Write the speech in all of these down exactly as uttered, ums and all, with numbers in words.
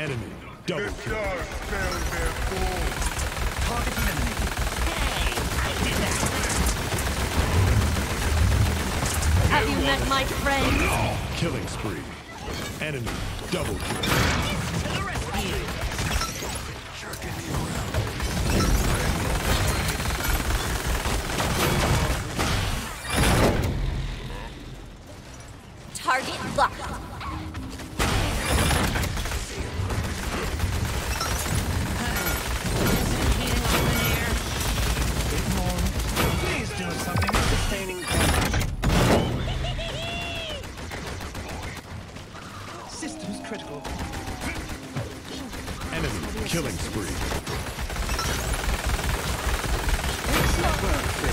enemy. Double kill. Target eliminated. Hey, I did that. Have you met my friend? Killing spree. Enemy. Double kill. To the rescue. Target locked. Please do something sustaining damage. Systems critical. Enemy killing spree. It's not worth it.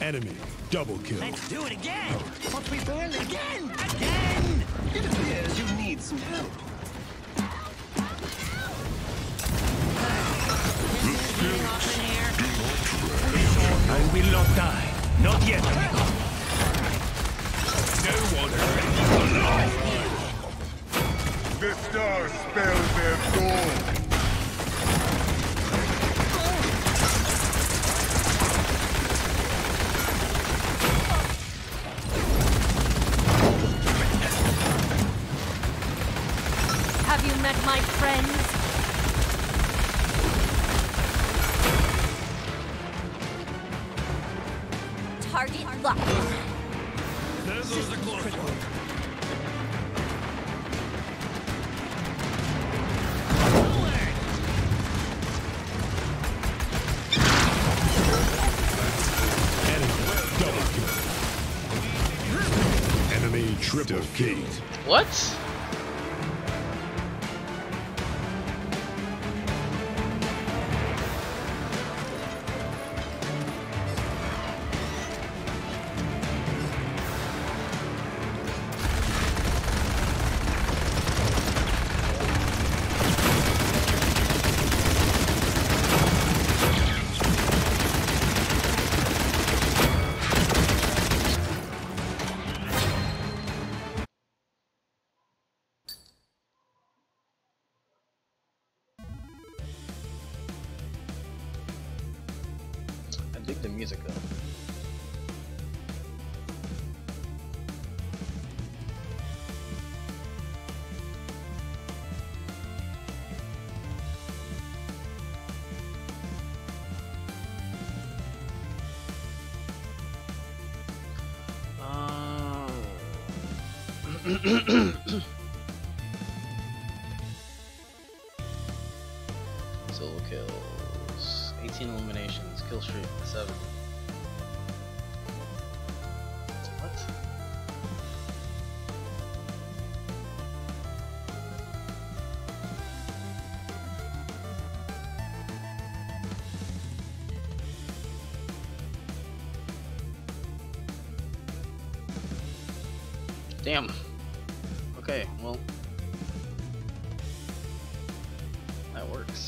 Enemy double kill. Let's do it again. What we burn again, again. It appears you need some help. I will not die. Not yet. No one alive. The stars spell their gold. My friends. Target locked. There goes the close one. Enemy double kill. Enemy triple kill. What? I dig the music though. Uh... Solo kills, eighteen eliminations. Kill streak seven. What? Damn. Okay, well, that works.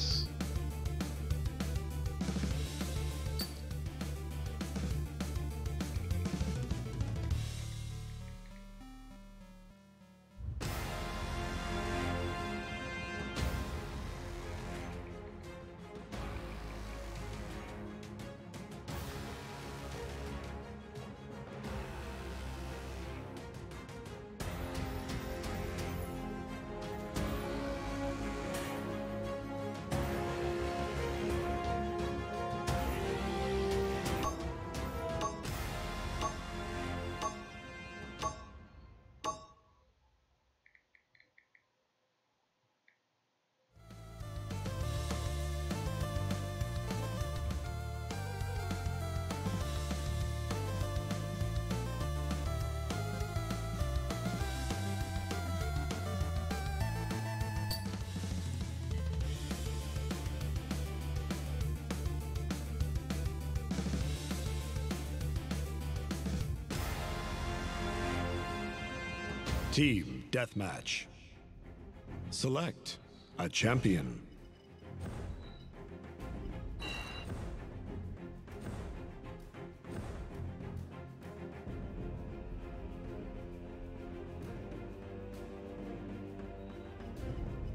Team Deathmatch. Select a champion.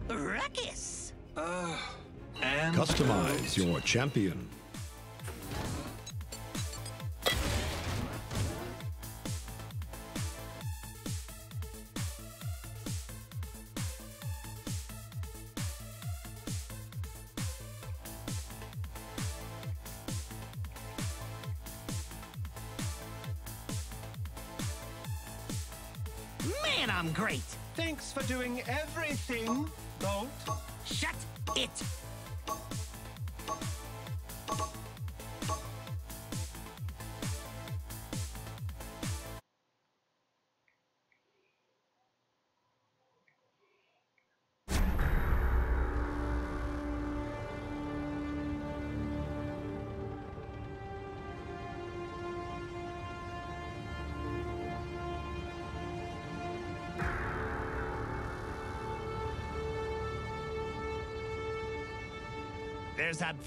Ruckus. Uh, and Customize your champion. Man, I'm great. Thanks for doing everything. Don't shut it.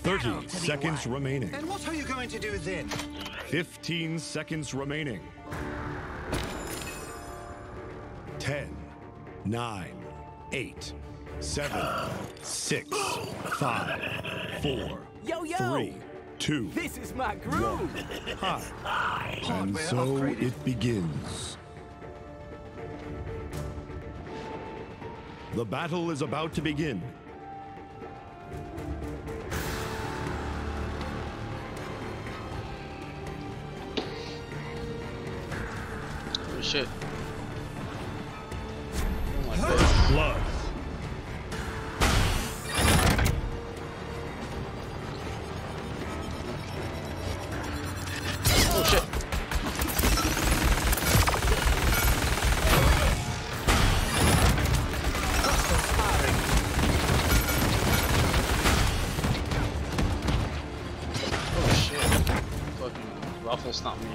thirty seconds remaining. And what are you going to do then? fifteen seconds remaining. ten, nine, eight, seven, six, five, four, yo, yo. three, two, this is my groove. Hi. And so upgraded. It begins. The battle is about to begin. Shit. Oh my god. Blood. Oh shit. Oh shit. Fucking Ruffle stopped me.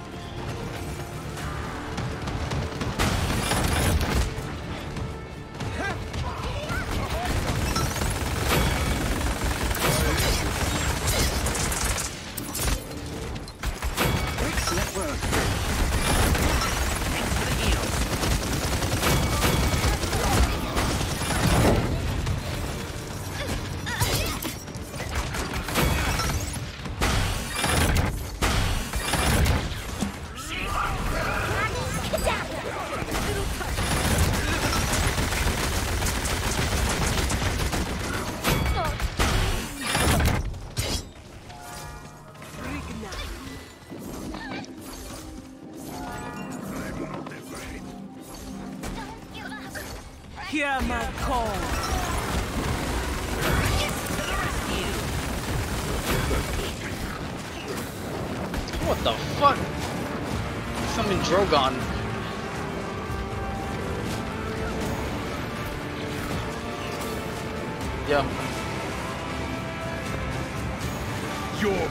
Hear my call. What the fuck? Something Drogon. Yeah. Your.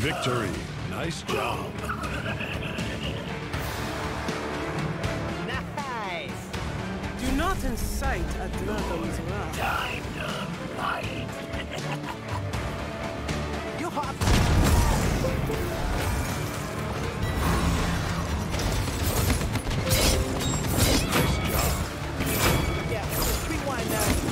Victory. Nice job. Nice. Do not incite another's wrath. Time to fight. You hot. Nice job. Yeah, just rewind now.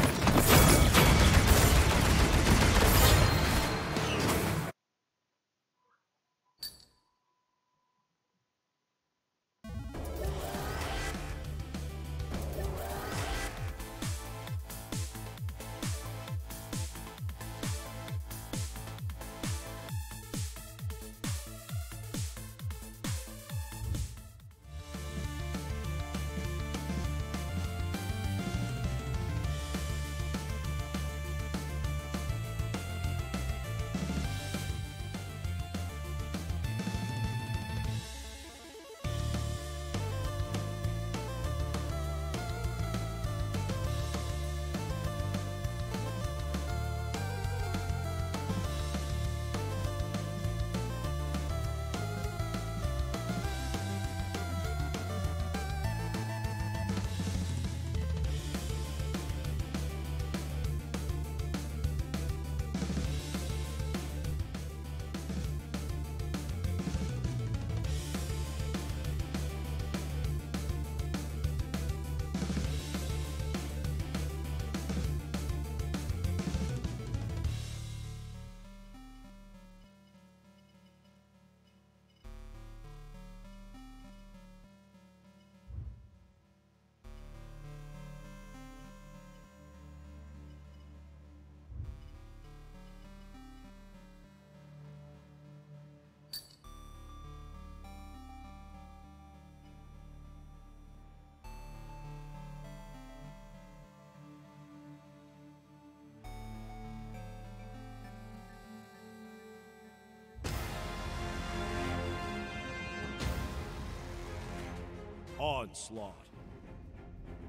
Onslaught.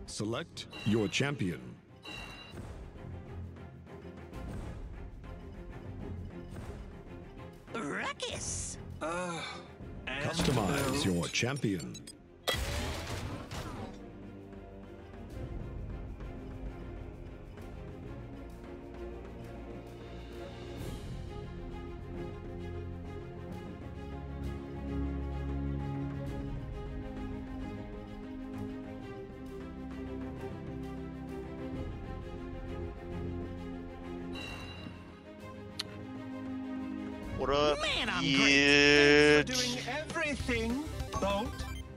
Select your champion. Ruckus. Uh, Customize your champion. What up? Man, I'm great. Doing everything, boat.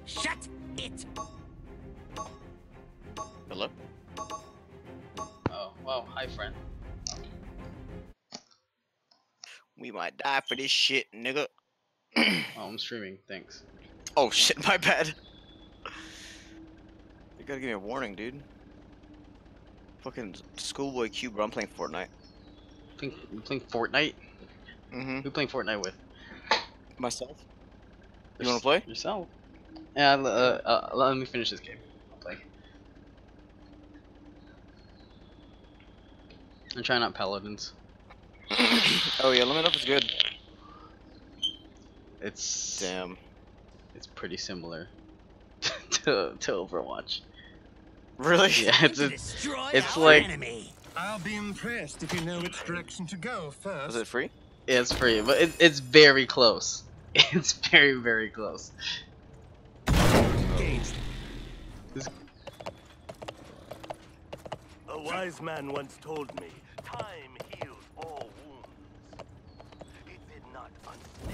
Shut it. Hello? Oh, wow. Hi, friend. We might die for this shit, nigga. Oh, I'm streaming. Thanks. Oh, shit. My bad. You gotta give me a warning, dude. Fucking schoolboy Q, bro. I'm playing Fortnite. Think, you playing Fortnite? Mm-hmm. Who playing Fortnite with? Myself. You want to play? Yourself. Yeah, uh, uh, let me finish this game. I'll play. I'm trying out Paladins. Oh yeah, let me know if it's good. It's... Damn. It's pretty similar to, to Overwatch. Really? Yeah, it's, it's, it's like... Enemy. I'll be impressed if you know which direction to go first. Is it free? Yeah, it's free, but it, it's very close. It's very, very close. A wise man once told me, time heals all wounds. It did not unstay.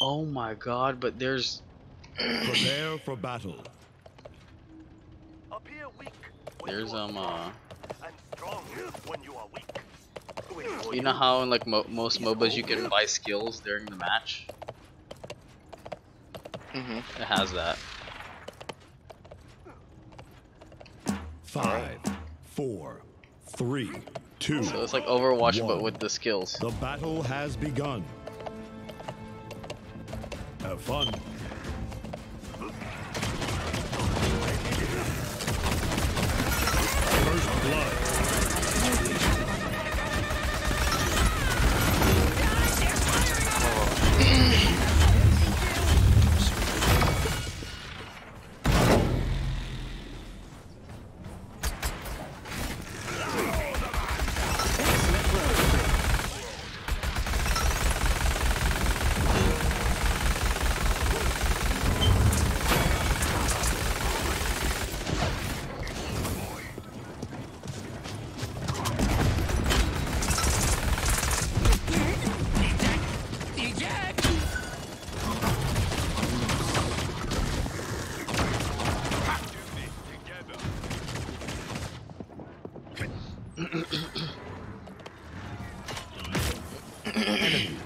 Oh my god, but there's... Prepare for battle. Appear weak when there's, you are um, uh... and strong when you are weak. You know how in like mo most MOBAs you can buy skills during the match? Mm-hmm. It has that. Five, four, three, two. So it's like Overwatch one. But with the skills. The battle has begun. Have fun. First blood.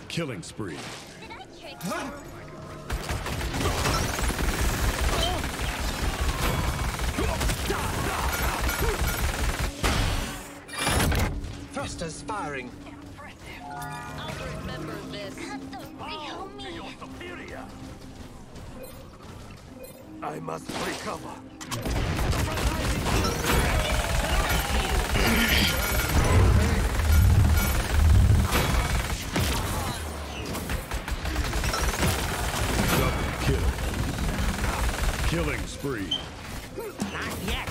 Killing spree. Huh? Thrusters firing. Impressive. I'll remember this. Bow to your superior. I must recover. Killing spree. Not yet.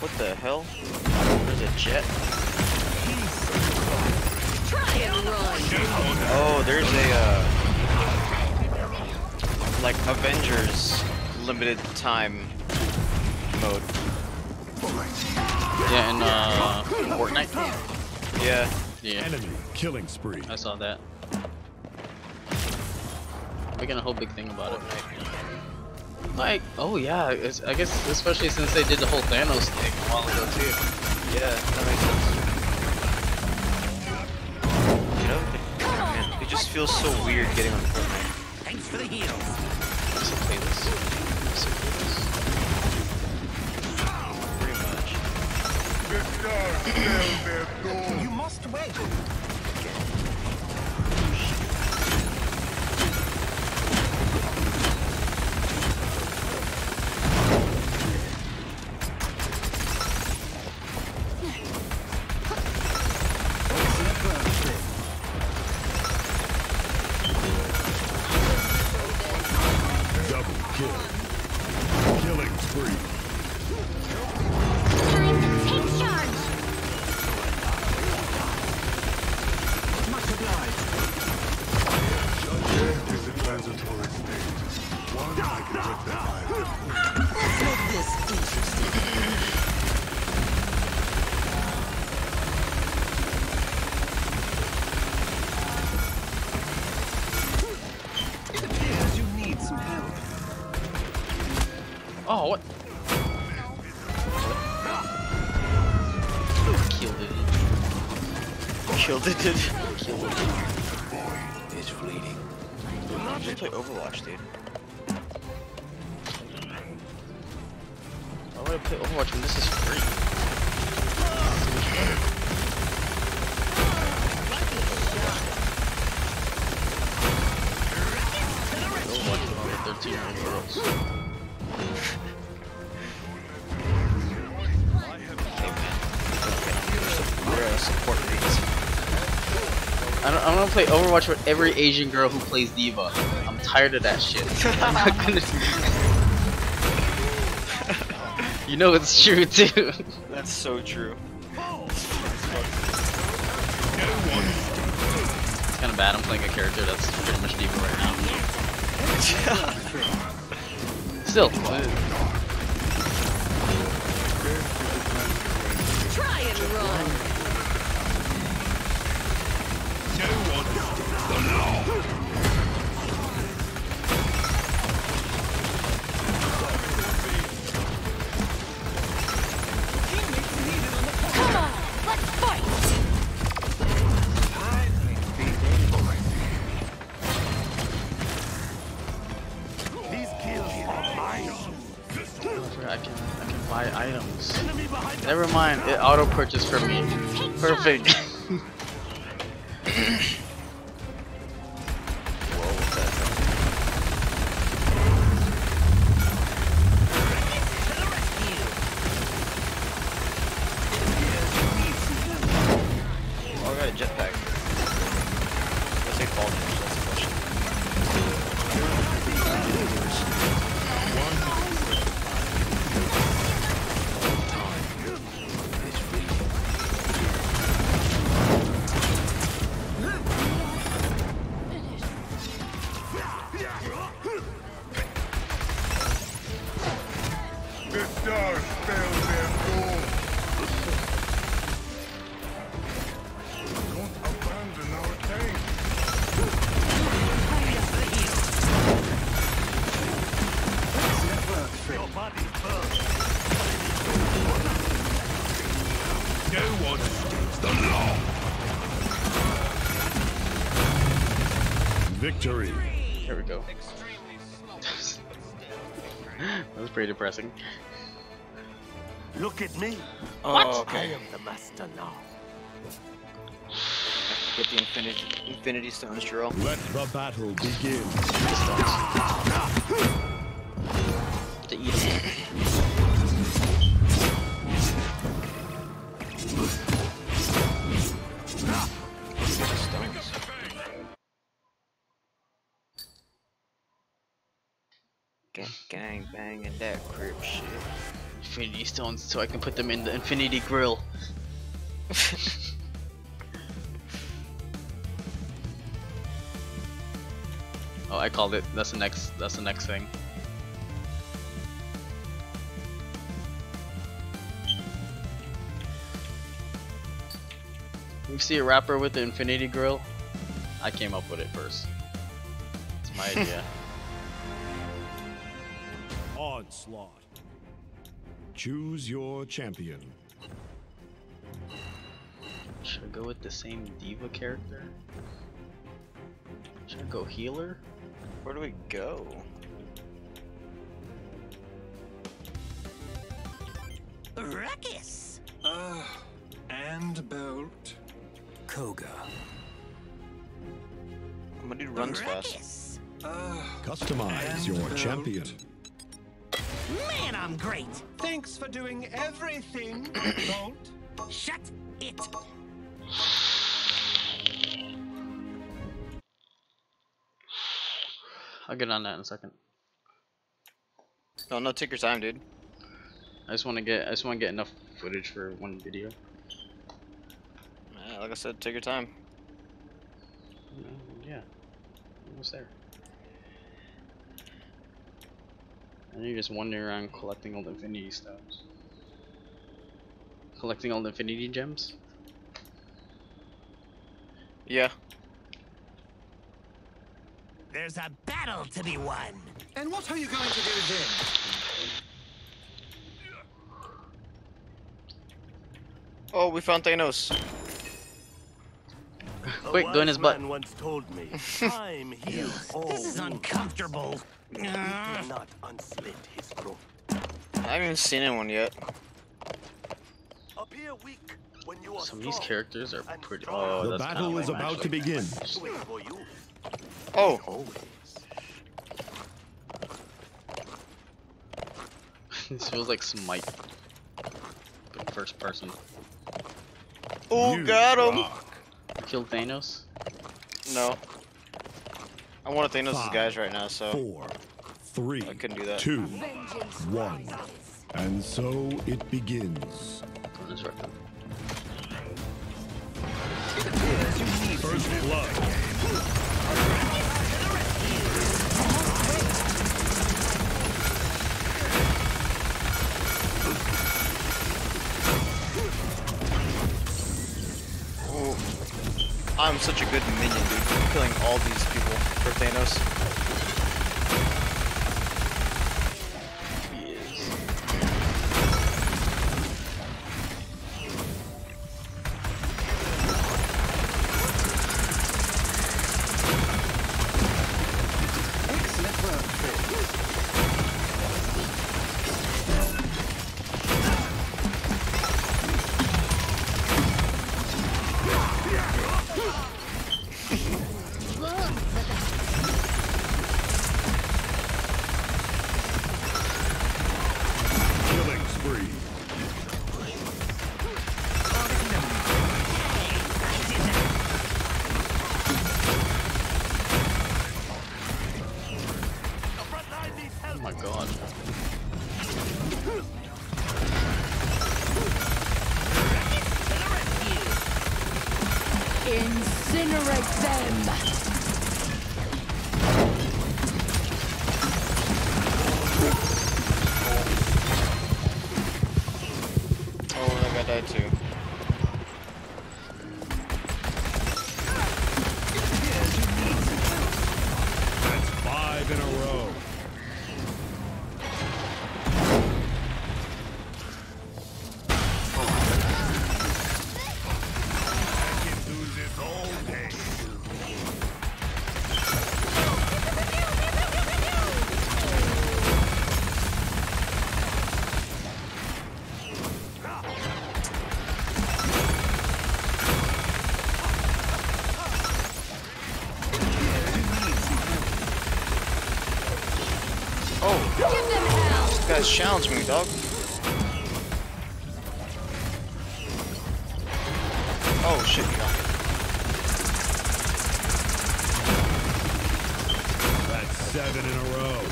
What the hell? There's a jet. Oh, there's a, uh, like, Avengers limited time mode. Yeah, in, uh, Fortnite? Yeah. Yeah. Enemy killing spree. I saw that. We're gonna whole big thing about it. Like, oh yeah, it's, I guess, especially since they did the whole Thanos thing a while ago, too. Yeah, that makes sense. just feels so weird getting on the front line. Thanks for the heal. Let's play this. Let's play this. Pretty much. You must wait. Oh, what? Killed it. Killed it, dude. Killed it. Boy, it's fleeting. I just play Overwatch, dude. I want to play Overwatch when this is free. I'm gonna play Overwatch with every Asian girl who plays D.Va. I'm tired of that shit. I'm not gonna You know it's true too. That's so true. It's kinda bad I'm playing a character that's pretty much D.Va right now. Still. Try and run! Items. Never mind, it auto purchased for me. Perfect. Whoa, oh, I got a jetpack. Let's take fall damage, that's the question. Victory. Here we go. That was pretty depressing. Look at me. Oh, what? Okay. I am the master now. I have to get the infinity, infinity stones, Jerome. Let the battle begin. The Gang bang and that crib shit. Infinity stones, so I can put them in the infinity grill. Oh, I called it. That's the next. That's the next thing. You see a rapper with the infinity grill? I came up with it first. It's my idea. Onslaught. Choose your champion. Should I go with the same D.Va character? Should I go healer? Where do we go? Ruckus! Uh, and Bolt. Koga. I'm gonna do runs fast. Uh, Customize your Bolt. Champion. Man, I'm great! Thanks for doing everything, Bolt. Shut it! I'll get on that in a second. No, no, take your time, dude. I just want to get, I just want to get enough footage for one video. Yeah, like I said, take your time. Yeah, almost there. And you're just wandering around collecting all the Infinity Stones, collecting all the Infinity Gems. Yeah. There's a battle to be won. And what are you going to do then? Oh, we found Thanos. Quick, go in his butt. Once told me, time heals all. This is uncomfortable. He did not unslit his throat. I haven't seen anyone yet. Appear weak when you are Some of these characters are pretty. Oh, the that's battle is about to begin. Oh. This feels like Smite, but first person. Oh, you got him! Rock. You killed Thanos? No. I want to Thanos' guys right now, so. Four, three, I couldn't do that. Two, one. And so it begins. That's right. First I'm such a good minion, dude. I'm killing all these people for Thanos. He is. Killing spree. Oh my God. Incinerate them. Oh, I got that too. That's five in a row. Guys, challenge me, dog. Oh shit, you got me. That's seven in a row.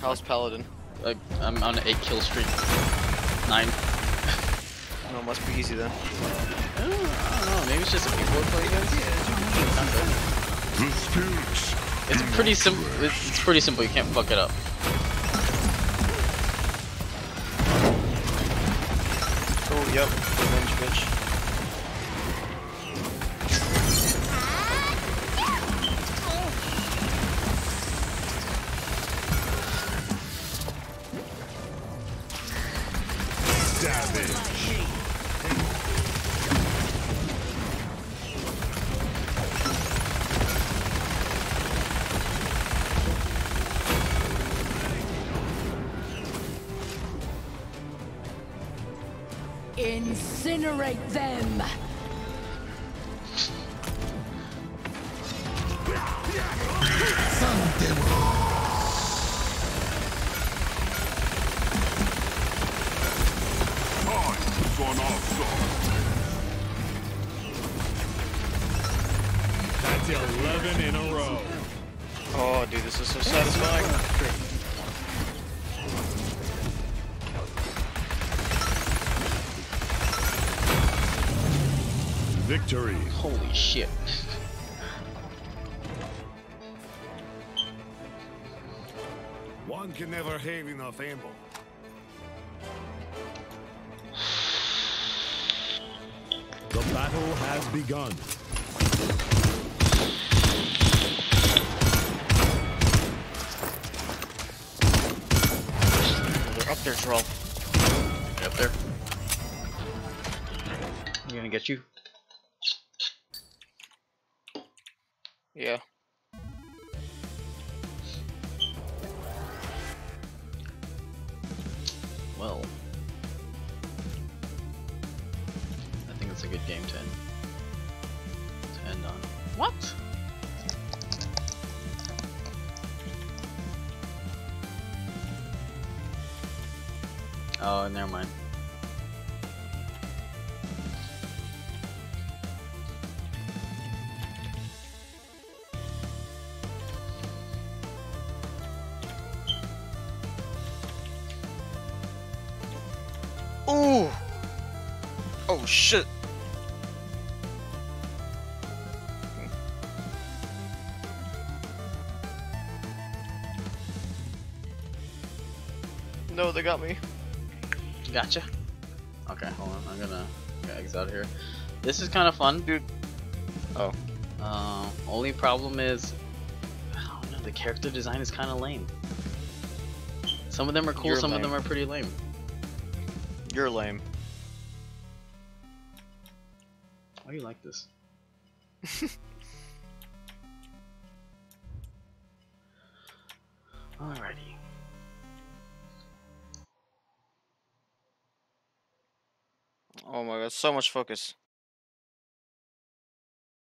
How's Paladin? Like, I'm on an eight kill streak. Nine. No, it must be easy then. I don't know, maybe it's just a people play, guys. Yeah, it's not good. The spirits. It's pretty simple. It's pretty simple. You can't fuck it up. Oh, yep. Revenge, bitch. Savage. Incinerate them. That's eleven in a row. Oh, dude, this is so satisfying. Victory. Holy shit. One can never have enough ammo. The battle has begun. They're up there, troll. They're up there. I'm gonna get you. Yeah. Well, I think it's a good game to end, to end on. What? Oh, never mind. Ooh! Oh shit! No, they got me. Gotcha. Okay, hold on. I'm gonna get eggs out of here. This is kind of fun, dude. Oh. Uh, only problem is, I don't know. The character design is kind of lame. Some of them are cool. You're some lame. Of them are pretty lame. You're lame. Why do you like this? Alrighty. Oh my god, so much focus.